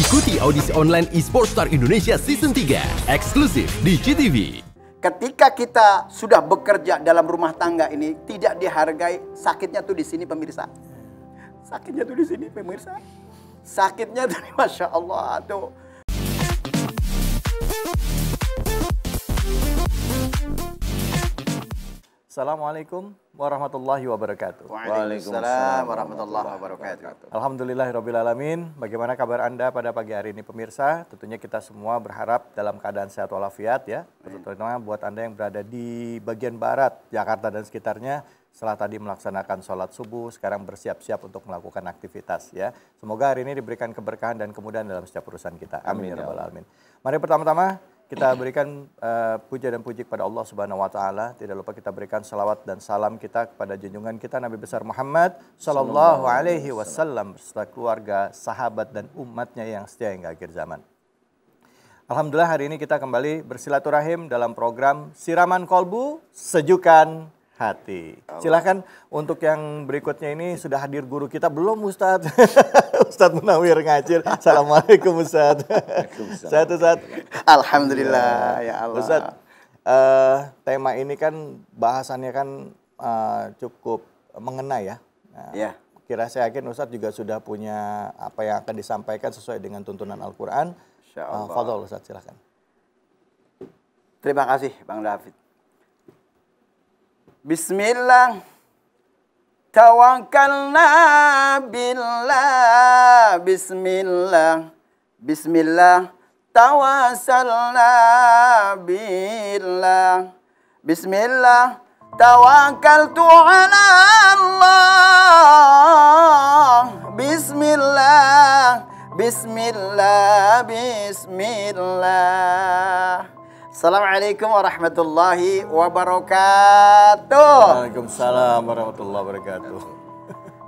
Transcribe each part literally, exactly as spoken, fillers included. Ikuti audisi online eSports Star Indonesia Season tiga, eksklusif di G T V. Ketika kita sudah bekerja dalam rumah tangga ini, tidak dihargai, sakitnya tuh di sini pemirsa. Sakitnya tuh di sini pemirsa. Sakitnya dari Masya Allah tuh. Assalamualaikum warahmatullahi wabarakatuh. Waalaikumsalam warahmatullahi wabarakatuh. Alhamdulillahirrabbilalamin. Bagaimana kabar Anda pada pagi hari ini pemirsa? Tentunya kita semua berharap dalam keadaan sehat walafiat ya. Terutama buat Anda yang berada di bagian barat Jakarta dan sekitarnya. Setelah tadi melaksanakan sholat subuh, sekarang bersiap-siap untuk melakukan aktivitas ya. Semoga hari ini diberikan keberkahan dan kemudahan dalam setiap urusan kita. Amin ya rabbal alamin. Mari pertama-tama kita berikan uh, puja dan puji kepada Allah Subhanahu wa taala. Tidak lupa kita berikan salawat dan salam kita kepada junjungan kita Nabi besar Muhammad sallallahu alaihi wasallam serta keluarga, sahabat dan umatnya yang setia hingga akhir zaman. Alhamdulillah hari ini kita kembali bersilaturahim dalam program Siraman Qolbu Sejukan Hati. Silahkan untuk yang berikutnya ini sudah hadir guru kita belum Ustadz? Ustadz Munawir ngacir. Assalamualaikum Ustadz. Sehat Ustadz? Alhamdulillah ya Allah. Ustadz, uh, tema ini kan bahasannya kan uh, cukup mengena ya. Nah, ya. Kira saya yakin Ustadz juga sudah punya apa yang akan disampaikan sesuai dengan tuntunan Al-Quran. Uh, Fadhol Ustadz silahkan. Terima kasih Bang David. Bismillah, tawakkalna billah, bismillah, bismillah, tawassalna billah, bismillah, tawakkaltu ala Allah, bismillah, bismillah, bismillah. Assalamualaikum warahmatullahi wabarakatuh. Waalaikumsalam warahmatullahi wabarakatuh.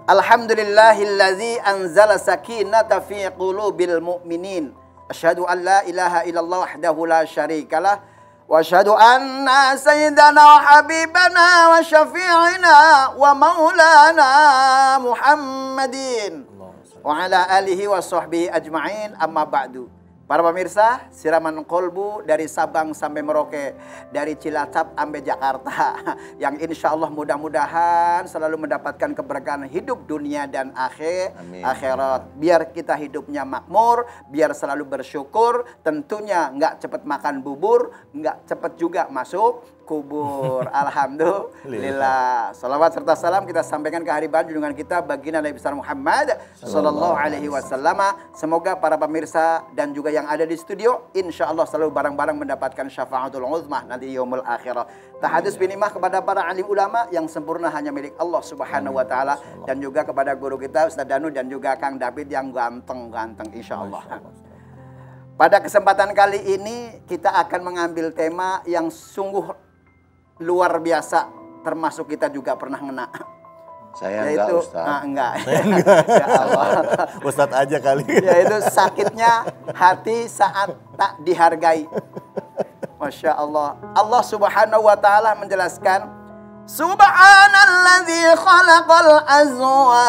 Alhamdulillahillazi anzala sakinata fi qulubil mu'minin. Asyhadu an la ilaha illallah wahdahu la syarikalah. Wa asyhadu anna sayyidana wa habibana wa syafi'ina wa maulana Muhammadin. Wa ala alihi wa sahbihi ajma'in amma ba'du. Para pemirsa, Siraman Qolbu dari Sabang sampai Merauke, dari Cilacap sampai Jakarta, yang insya Allah mudah-mudahan selalu mendapatkan keberkahan hidup dunia dan akhir, akhirat. Biar kita hidupnya makmur, biar selalu bersyukur, tentunya nggak cepat makan bubur, nggak cepat juga masuk kubur. Alhamdulillah. Salawat serta salam kita sampaikan ke haribaan junjungan kita baginda Nabi besar Muhammad Sallallahu Alaihi Wasallam. Semoga para pemirsa dan juga yang yang ada di studio, insya Allah selalu barang-barang mendapatkan syafa'atul uzmah nanti yaumul akhirah. Tahadus bin imah kepada para alim ulama yang sempurna hanya milik Allah Subhanahu wa taala, dan juga kepada guru kita Ustadz Danu dan juga Kang David yang ganteng-ganteng insya Allah. Pada kesempatan kali ini kita akan mengambil tema yang sungguh luar biasa, termasuk kita juga pernah ngena. Saya enggak, yaitu, Ustaz. Ah, enggak. Saya enggak. Ya Allah. Ustaz aja kali. Yaitu sakitnya hati saat tak dihargai. Masya Allah. Allah Subhanahu wa ta'ala menjelaskan, Subhanalladzi khalaqal azwaja.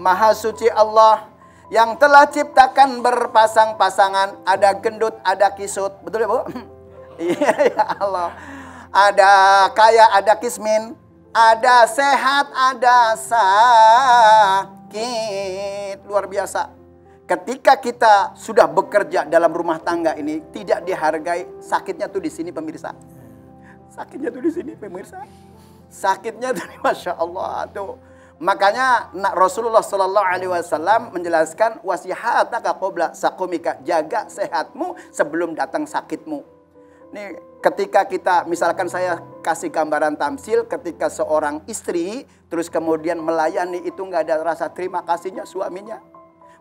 Maha suci Allah yang telah ciptakan berpasang-pasangan. Ada gendut, ada kisut. Betul ya Bu? Iya ya Allah. Ada kaya, ada kismin, ada sehat, ada sakit. Luar biasa. Ketika kita sudah bekerja dalam rumah tangga ini, tidak dihargai, sakitnya tuh di sini pemirsa. Sakitnya tuh di sini pemirsa. Sakitnya dari Masya Allah tuh. Makanya Rasulullah shallallahu alaihi wasallam menjelaskan, wasihataka qabla sakumika, jaga sehatmu sebelum datang sakitmu. Nih, ketika kita, misalkan saya kasih gambaran tamsil, ketika seorang istri terus kemudian melayani itu nggak ada rasa terima kasihnya suaminya.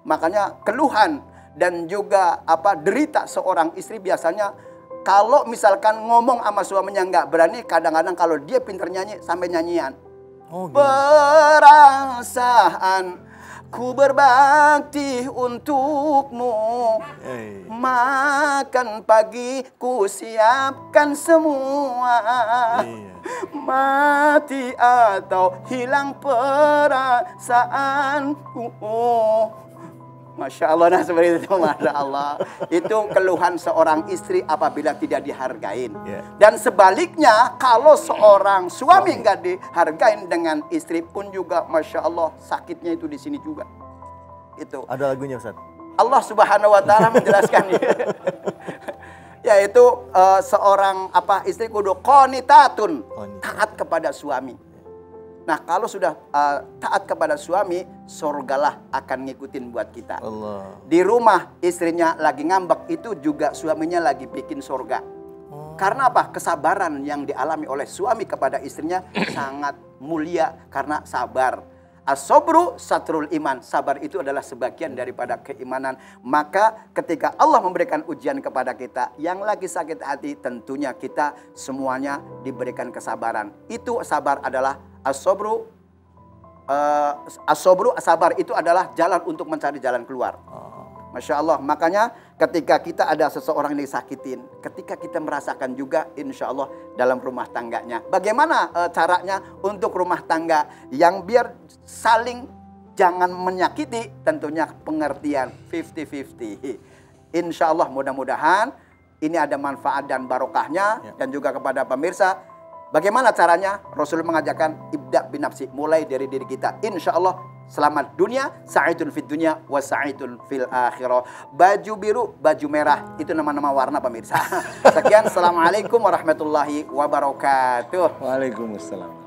Makanya keluhan dan juga apa derita seorang istri biasanya kalau misalkan ngomong sama suaminya nggak berani, kadang-kadang kalau dia pinter nyanyi sampai nyanyian. Oh, perasaan Ku berbakti untukmu, hey. Makan pagi ku siapkan semua, yeah. Mati atau hilang perasaanku. Masya Allah, nah seperti itu, Masya Allah. Itu keluhan seorang istri apabila tidak dihargain, yeah. Dan sebaliknya kalau seorang suami nggak dihargain dengan istri pun juga, Masya Allah, sakitnya itu di sini juga. Itu ada lagunya, Ustaz. Allah Subhanahu Wa Taala menjelaskan. Yaitu uh, seorang apa istri kudu qonitatun, taat kepada suami. Nah, kalau sudah uh, taat kepada suami, surgalah akan ngikutin buat kita. Allah. Di rumah istrinya lagi ngambek, itu juga suaminya lagi bikin surga. Oh. Karena apa? Kesabaran yang dialami oleh suami kepada istrinya sangat mulia karena sabar. As-sobru satrul iman. Sabar itu adalah sebagian daripada keimanan. Maka ketika Allah memberikan ujian kepada kita, yang lagi sakit hati, tentunya kita semuanya diberikan kesabaran. Itu sabar adalah as-sobru. Uh, as-sobru, sabar itu adalah jalan untuk mencari jalan keluar. Masya Allah. Makanya ketika kita ada seseorang yang disakitin, ketika kita merasakan juga, insya Allah dalam rumah tangganya. Bagaimana uh, caranya untuk rumah tangga yang biar saling jangan menyakiti? Tentunya pengertian fifty fifty. Insya Allah mudah-mudahan ini ada manfaat dan barokahnya, ya. Dan juga kepada pemirsa. Bagaimana caranya? Rasul mengajarkan ibda binafsi, mulai dari diri kita. Insya Allah selamat dunia, sa'idun fid dunya wa sa'idun fil akhirah. Baju biru, baju merah, itu nama-nama warna, pemirsa. Sekian, assalamualaikum warahmatullahi wabarakatuh. Waalaikumsalam.